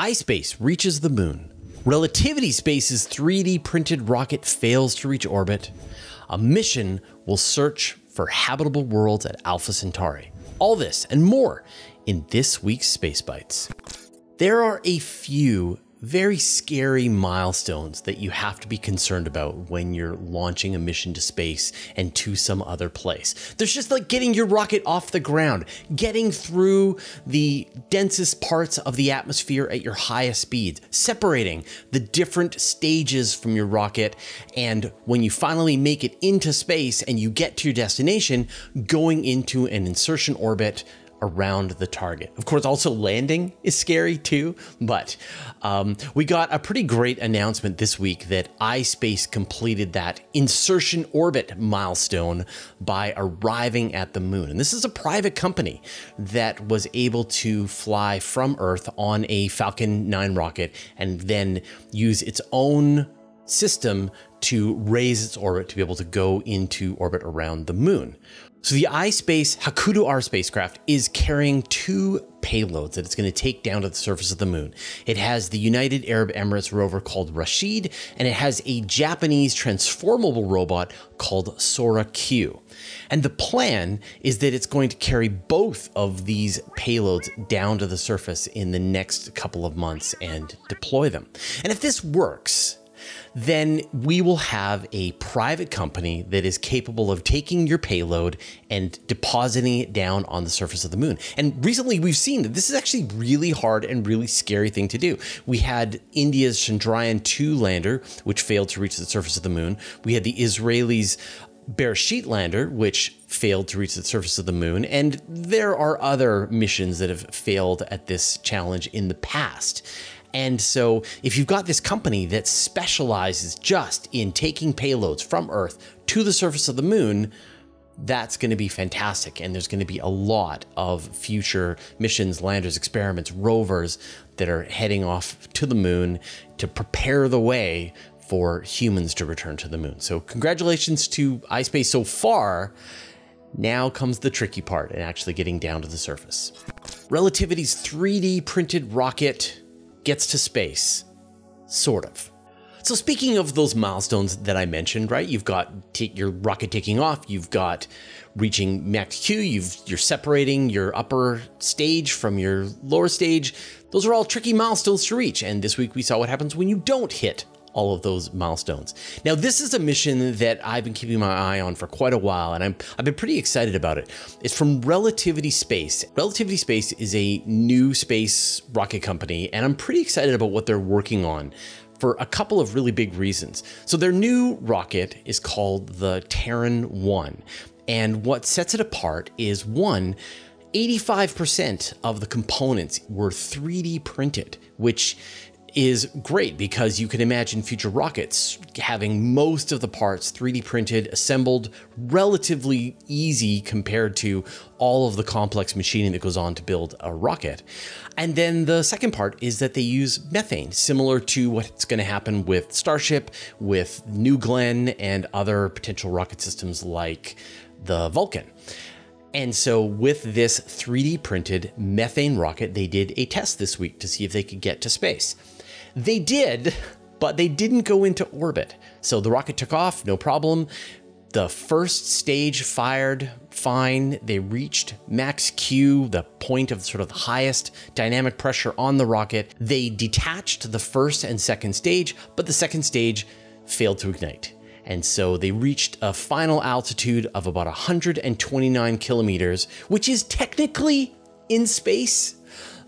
iSpace reaches the moon. Relativity Space's 3D printed rocket fails to reach orbit. A mission will search for habitable worlds at Alpha Centauri. All this and more in this week's Space Bites. There are a few very scary milestones that you have to be concerned about when you're launching a mission to space and to some other place. There's just like getting your rocket off the ground, getting through the densest parts of the atmosphere at your highest speeds, separating the different stages from your rocket, and when you finally make it into space and you get to your destination, going into an insertion orbit around the target. Of course, also landing is scary too, but we got a pretty great announcement this week that iSpace completed that insertion orbit milestone by arriving at the moon. And this is a private company that was able to fly from Earth on a Falcon 9 rocket and then use its own system to raise its orbit to be able to go into orbit around the moon. So the iSpace Hakuto-R spacecraft is carrying two payloads that it's going to take down to the surface of the moon. It has the United Arab Emirates rover called Rashid, and it has a Japanese transformable robot called Sora-Q. And the plan is that it's going to carry both of these payloads down to the surface in the next couple of months and deploy them. And if this works, then we will have a private company that is capable of taking your payload and depositing it down on the surface of the moon. And recently we've seen that this is actually really hard and really scary thing to do. We had India's Chandrayaan 2 lander, which failed to reach the surface of the moon. We had the Israelis' Beresheet lander, which failed to reach the surface of the moon. And there are other missions that have failed at this challenge in the past. And so if you've got this company that specializes just in taking payloads from Earth to the surface of the moon, that's going to be fantastic. And there's going to be a lot of future missions, landers, experiments, rovers that are heading off to the moon to prepare the way for humans to return to the moon. So congratulations to iSpace so far. Now comes the tricky part and actually getting down to the surface. Relativity's 3D printed rocket gets to space, sort of. So speaking of those milestones that I mentioned, right? You've got your rocket taking off, you've got reaching max Q, you're separating your upper stage from your lower stage. Those are all tricky milestones to reach. And this week we saw what happens when you don't hit all of those milestones. Now, this is a mission that I've been keeping my eye on for quite a while, and I've been pretty excited about it. It's from Relativity Space. Relativity Space is a new space rocket company, and I'm pretty excited about what they're working on for a couple of really big reasons. So their new rocket is called the Terran-1, and what sets it apart is, one, 85% of the components were 3D printed, which is great because you can imagine future rockets having most of the parts 3D printed, assembled, relatively easy compared to all of the complex machining that goes on to build a rocket. And then the second part is that they use methane, similar to what's going to happen with Starship, with New Glenn, and other potential rocket systems like the Vulcan. And so with this 3D printed methane rocket, they did a test this week to see if they could get to space. They did, but they didn't go into orbit. So the rocket took off, no problem. The first stage fired fine. They reached max Q, the point of sort of the highest dynamic pressure on the rocket. They detached the first and second stage, but the second stage failed to ignite. And so they reached a final altitude of about 129 kilometers, which is technically in space,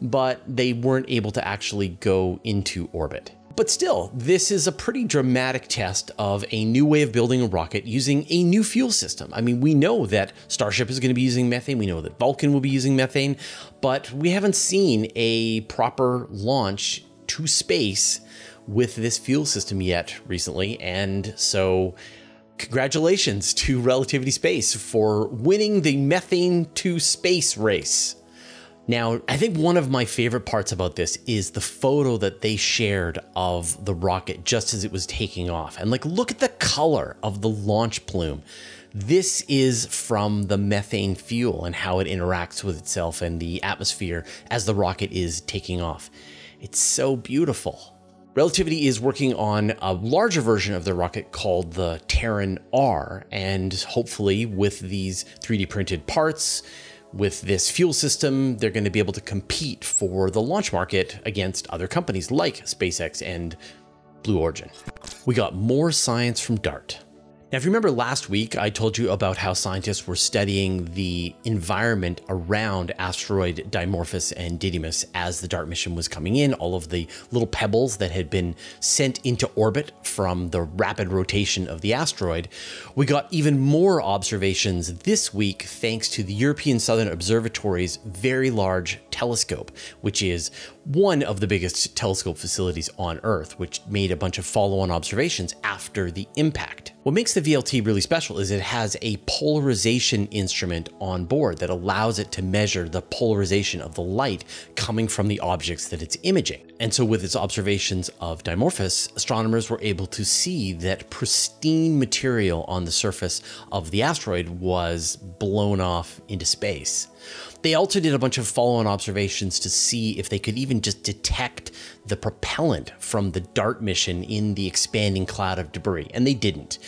but they weren't able to actually go into orbit. But still, this is a pretty dramatic test of a new way of building a rocket using a new fuel system. I mean, we know that Starship is going to be using methane. We know that Vulcan will be using methane, but we haven't seen a proper launch to space with this fuel system yet recently. And so congratulations to Relativity Space for winning the methane to space race. Now, I think one of my favorite parts about this is the photo that they shared of the rocket just as it was taking off. And like, look at the color of the launch plume. This is from the methane fuel and how it interacts with itself and the atmosphere as the rocket is taking off. It's so beautiful. Relativity is working on a larger version of the rocket called the Terran R, and hopefully with these 3D printed parts, with this fuel system, they're going to be able to compete for the launch market against other companies like SpaceX and Blue Origin. We got more science from DART. Now, if you remember last week, I told you about how scientists were studying the environment around asteroid Dimorphos and Didymus as the DART mission was coming in, all of the little pebbles that had been sent into orbit from the rapid rotation of the asteroid. We got even more observations this week, thanks to the European Southern Observatory's Very Large Telescope, which is one of the biggest telescope facilities on Earth, which made a bunch of follow-on observations after the impact. What makes the VLT really special is it has a polarization instrument on board that allows it to measure the polarization of the light coming from the objects that it's imaging. And so with its observations of Dimorphos, astronomers were able to see that pristine material on the surface of the asteroid was blown off into space. They also did a bunch of follow-on observations to see if they could even just detect the propellant from the DART mission in the expanding cloud of debris, and they didn't.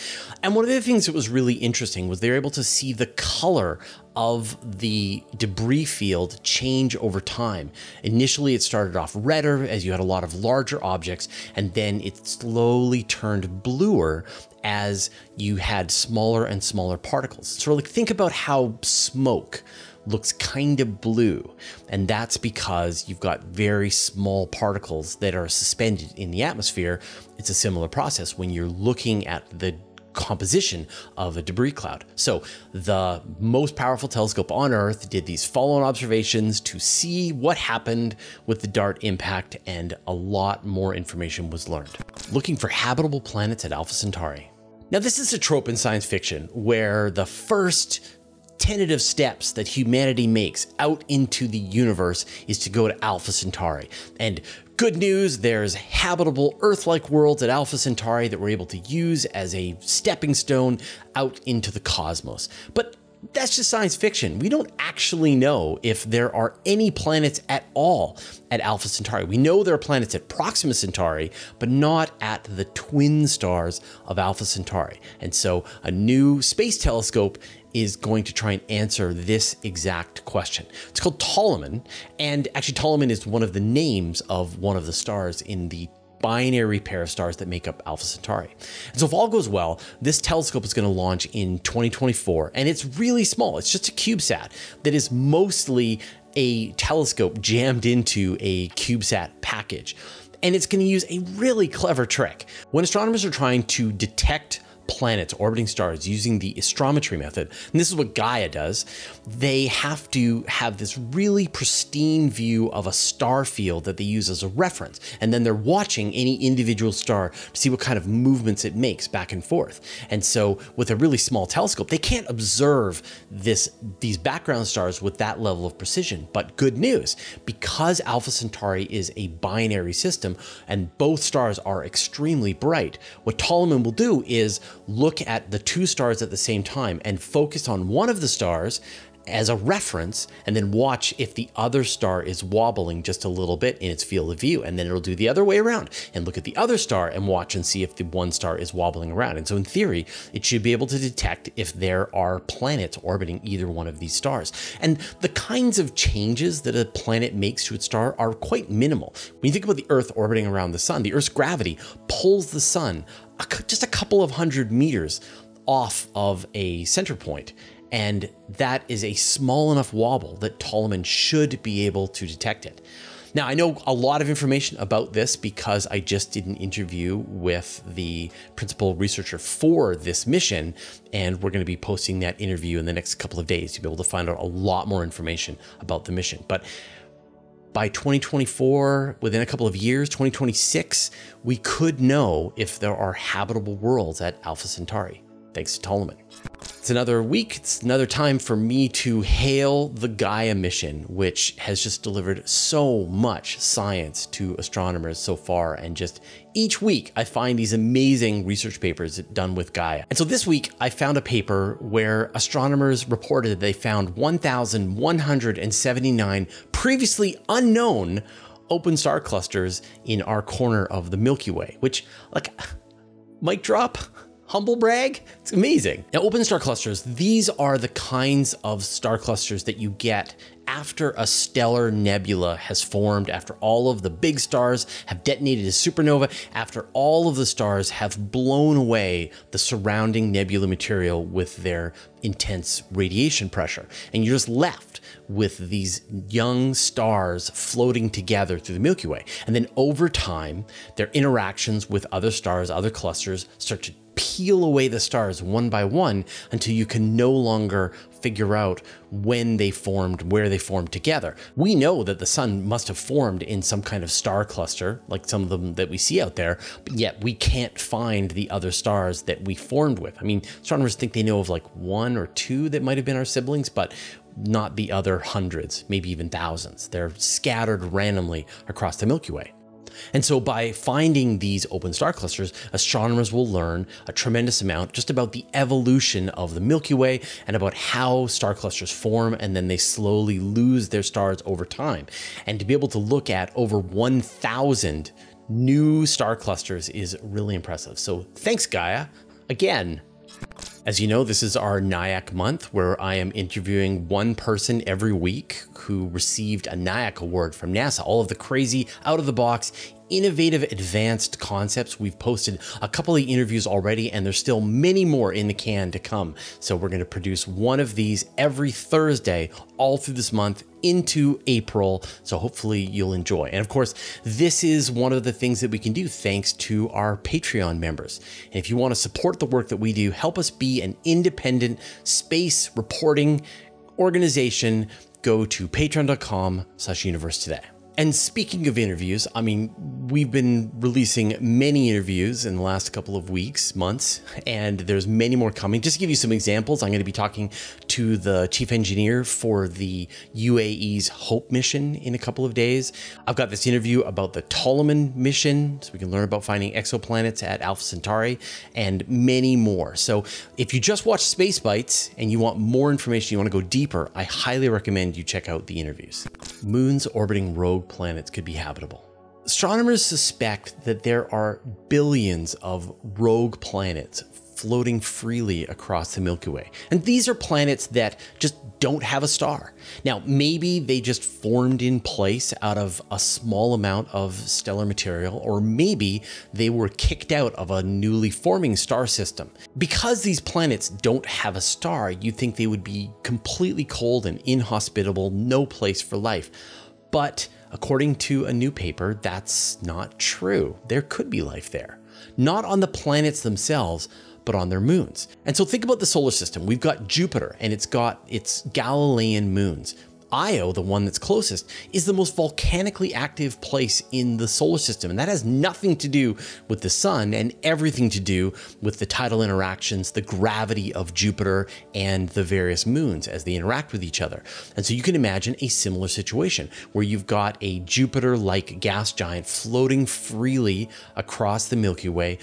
And one of the things that was really interesting was they were able to see the color of the debris field change over time. Initially, it started off redder as you had a lot of larger objects, and then it slowly turned bluer as you had smaller and smaller particles. So like, think about how smoke looks kind of blue, and that's because you've got very small particles that are suspended in the atmosphere. It's a similar process when you're looking at the composition of a debris cloud. So the most powerful telescope on Earth did these follow-on observations to see what happened with the DART impact, and a lot more information was learned. Looking for habitable planets at Alpha Centauri. Now, this is a trope in science fiction where the first tentative steps that humanity makes out into the universe is to go to Alpha Centauri. And good news, there's habitable Earth-like worlds at Alpha Centauri that we're able to use as a stepping stone out into the cosmos. But that's just science fiction. We don't actually know if there are any planets at all at Alpha Centauri. We know there are planets at Proxima Centauri, but not at the twin stars of Alpha Centauri. And so a new space telescope is going to try and answer this exact question. It's called TOLIMAN, and actually TOLIMAN is one of the names of one of the stars in the binary pair of stars that make up Alpha Centauri. And so if all goes well, this telescope is going to launch in 2024, and it's really small. It's just a CubeSat that is mostly a telescope jammed into a CubeSat package. And it's going to use a really clever trick. When astronomers are trying to detect planets orbiting stars using the astrometry method, and this is what Gaia does, they have to have this really pristine view of a star field that they use as a reference, and then they're watching any individual star to see what kind of movements it makes back and forth. And so with a really small telescope, they can't observe these background stars with that level of precision. But good news, because Alpha Centauri is a binary system and both stars are extremely bright, what Ptolemy will do is look at the two stars at the same time and focus on one of the stars as a reference, and then watch if the other star is wobbling just a little bit in its field of view. And then it'll do the other way around and look at the other star and watch and see if the one star is wobbling around. And so in theory, it should be able to detect if there are planets orbiting either one of these stars. And the kinds of changes that a planet makes to its star are quite minimal. When you think about the Earth orbiting around the sun, the Earth's gravity pulls the sun just a couple of hundred meters off of a center point. And that is a small enough wobble that Ptolemy should be able to detect it. Now, I know a lot of information about this because I just did an interview with the principal researcher for this mission, and we're going to be posting that interview in the next couple of days to be able to find out a lot more information about the mission. But by 2024, within a couple of years, 2026, we could know if there are habitable worlds at Alpha Centauri, thanks to Ptolemy. It's another week, it's another time for me to hail the Gaia mission, which has just delivered so much science to astronomers so far. And just each week I find these amazing research papers done with Gaia. And so this week I found a paper where astronomers reported that they found 1,179 previously unknown open star clusters in our corner of the Milky Way, which, like, mic drop, humble brag, it's amazing. Now, open star clusters, these are the kinds of star clusters that you get after a stellar nebula has formed, after all of the big stars have detonated as supernova, after all of the stars have blown away the surrounding nebula material with their intense radiation pressure. And you're just left with these young stars floating together through the Milky Way. And then over time, their interactions with other stars, other clusters start to peel away the stars one by one until you can no longer figure out when they formed, where they formed together. We know that the sun must have formed in some kind of star cluster, like some of them that we see out there, but yet we can't find the other stars that we formed with. I mean, astronomers think they know of like one or two that might have been our siblings, but not the other hundreds, maybe even thousands. They're scattered randomly across the Milky Way. And so by finding these open star clusters, astronomers will learn a tremendous amount just about the evolution of the Milky Way and about how star clusters form, and then they slowly lose their stars over time. And to be able to look at over 1,000 new star clusters is really impressive. So thanks, Gaia, again. As you know, this is our NIAC month, where I am interviewing one person every week who received a NIAC award from NASA. All of the crazy, out-of-the-box, innovative, advanced concepts. We've posted a couple of interviews already, and there's still many more in the can to come. So we're going to produce one of these every Thursday, all through this month, into April. So hopefully you'll enjoy. And of course, this is one of the things that we can do thanks to our Patreon members. And if you want to support the work that we do, help us be an independent space reporting organization, go to patreon.com/universetoday. And speaking of interviews, I mean, we've been releasing many interviews in the last couple of weeks, months, and there's many more coming. Just to give you some examples, I'm going to be talking to the chief engineer for the UAE's HOPE mission in a couple of days. I've got this interview about the TOLIMAN mission, so we can learn about finding exoplanets at Alpha Centauri, and many more. So if you just watch Space Bites and you want more information, you want to go deeper, I highly recommend you check out the interviews. Moons orbiting rogue planets could be habitable. Astronomers suspect that there are billions of rogue planets floating freely across the Milky Way. And these are planets that just don't have a star. Now, maybe they just formed in place out of a small amount of stellar material, or maybe they were kicked out of a newly forming star system. Because these planets don't have a star, you'd think they would be completely cold and inhospitable, no place for life. But according to a new paper, that's not true. There could be life there, not on the planets themselves, but on their moons. And so think about the solar system. We've got Jupiter, and it's got its Galilean moons. Io, the one that's closest, is the most volcanically active place in the solar system. And that has nothing to do with the sun and everything to do with the tidal interactions, the gravity of Jupiter and the various moons as they interact with each other. And so you can imagine a similar situation where you've got a Jupiter-like gas giant floating freely across the Milky Way.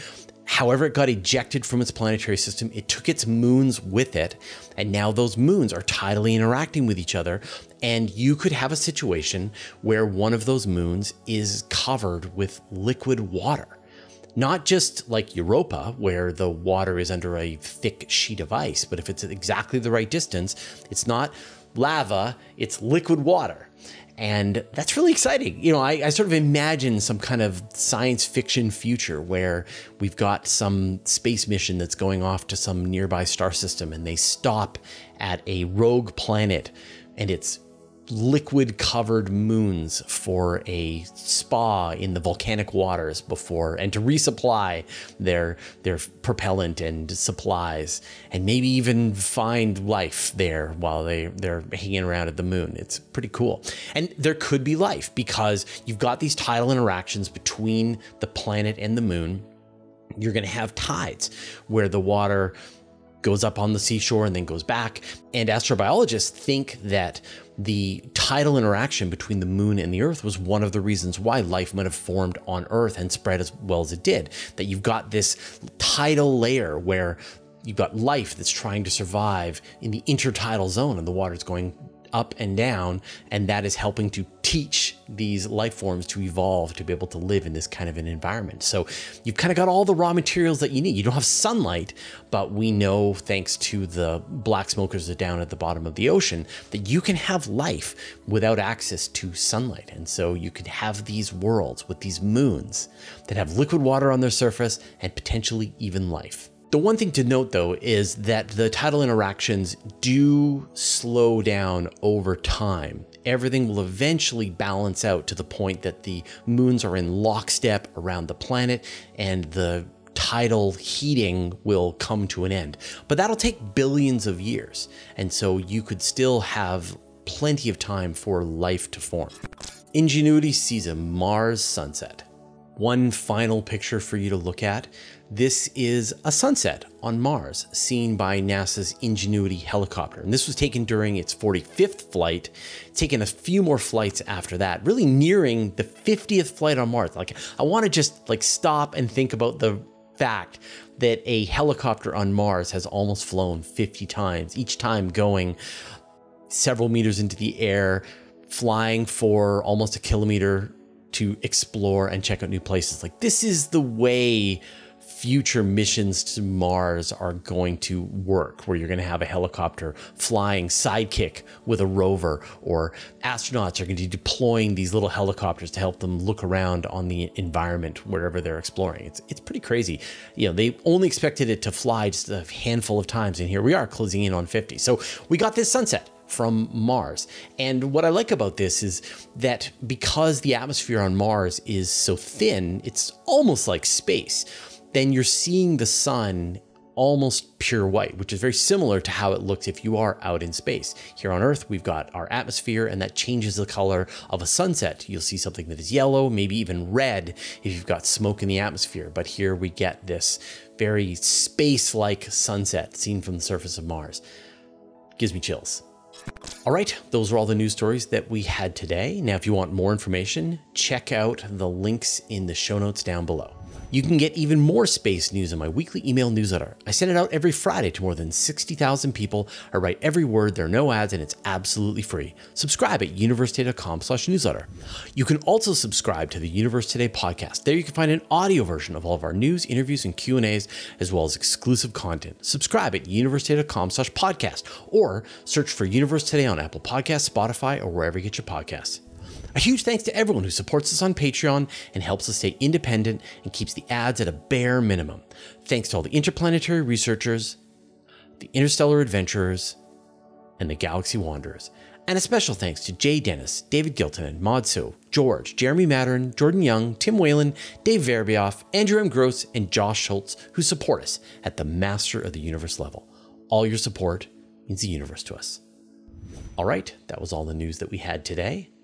However, it got ejected from its planetary system, it took its moons with it, and now those moons are tidally interacting with each other, and you could have a situation where one of those moons is covered with liquid water. Not just like Europa, where the water is under a thick sheet of ice, but if it's at exactly the right distance, it's not lava, it's liquid water. And that's really exciting. You know, I sort of imagine some kind of science fiction future where we've got some space mission that's going off to some nearby star system, and they stop at a rogue planet and it's liquid covered moons for a spa in the volcanic waters before, and to resupply their propellant and supplies, and maybe even find life there while they're hanging around at the moon. It's pretty cool. And there could be life because you've got these tidal interactions between the planet and the moon. You're going to have tides where the water goes up on the seashore and then goes back. And astrobiologists think that the tidal interaction between the moon and the Earth was one of the reasons why life might have formed on Earth and spread as well as it did. That you've got this tidal layer where you've got life that's trying to survive in the intertidal zone, and the water's going up and down, and that is helping to teach these life forms to evolve to be able to live in this kind of an environment. So you've kind of got all the raw materials that you need. You don't have sunlight, but we know, thanks to the black smokers that are down at the bottom of the ocean, that you can have life without access to sunlight. And so you could have these worlds with these moons that have liquid water on their surface and potentially even life. The one thing to note though is that the tidal interactions do slow down over time. Everything will eventually balance out to the point that the moons are in lockstep around the planet and the tidal heating will come to an end. But that'll take billions of years. And so you could still have plenty of time for life to form. Ingenuity sees a Mars sunset. One final picture for you to look at. This is a sunset on Mars seen by NASA's Ingenuity helicopter. And this was taken during its 45th flight, taken a few more flights after that, really nearing the 50th flight on Mars. Like, I want to just like stop and think about the fact that a helicopter on Mars has almost flown 50 times, each time going several meters into the air, flying for almost a kilometer to explore and check out new places. Like, this is the way future missions to Mars are going to work, where you're going to have a helicopter flying sidekick with a rover, or astronauts are going to be deploying these little helicopters to help them look around on the environment wherever they're exploring. It's pretty crazy. You know, they only expected it to fly just a handful of times, and here we are closing in on 50. So we got this sunset from Mars. And what I like about this is that because the atmosphere on Mars is so thin, it's almost like space, then you're seeing the sun almost pure white, which is very similar to how it looks if you are out in space. Here on Earth, we've got our atmosphere, and that changes the color of a sunset. You'll see something that is yellow, maybe even red if you've got smoke in the atmosphere. But here we get this very space-like sunset seen from the surface of Mars. Gives me chills. All right, those were all the news stories that we had today. Now, if you want more information, check out the links in the show notes down below. You can get even more space news in my weekly email newsletter. I send it out every Friday to more than 60,000 people. I write every word, there are no ads, and it's absolutely free. Subscribe at universetoday.com/newsletter. You can also subscribe to the Universe Today podcast. There you can find an audio version of all of our news, interviews, and Q&As, as well as exclusive content. Subscribe at universetoday.com/podcast, or search for Universe Today on Apple Podcasts, Spotify, or wherever you get your podcasts. A huge thanks to everyone who supports us on Patreon and helps us stay independent and keeps the ads at a bare minimum. Thanks to all the interplanetary researchers, the interstellar adventurers, and the galaxy wanderers. And a special thanks to Jay Dennis, David Gilton, Modso, George, Jeremy Matterin, Jordan Young, Tim Whalen, Dave Verbioff, Andrew M. Gross, and Josh Schultz, who support us at the Master of the Universe level. All your support means the universe to us. All right, that was all the news that we had today.